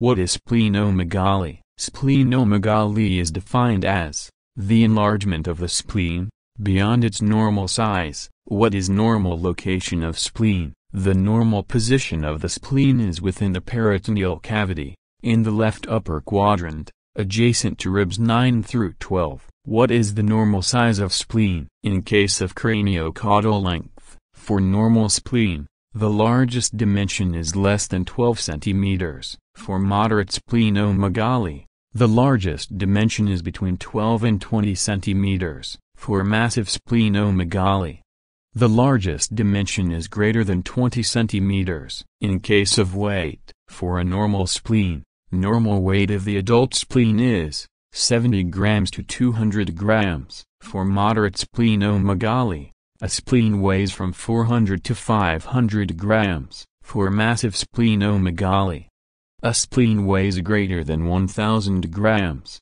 What is splenomegaly? Splenomegaly is defined as the enlargement of the spleen beyond its normal size. What is normal location of spleen? The normal position of the spleen is within the peritoneal cavity, in the left upper quadrant, adjacent to ribs 9 through 12. What is the normal size of spleen? In case of craniocaudal length, for normal spleen, the largest dimension is less than 12 cm. For moderate splenomegaly, the largest dimension is between 12 and 20 cm. For massive splenomegaly, the largest dimension is greater than 20 cm. In case of weight, for a normal spleen, normal weight of the adult spleen is 70 grams to 200 grams. For moderate splenomegaly, a spleen weighs from 400 to 500 grams. For massive splenomegaly, a spleen weighs greater than 1,000 grams.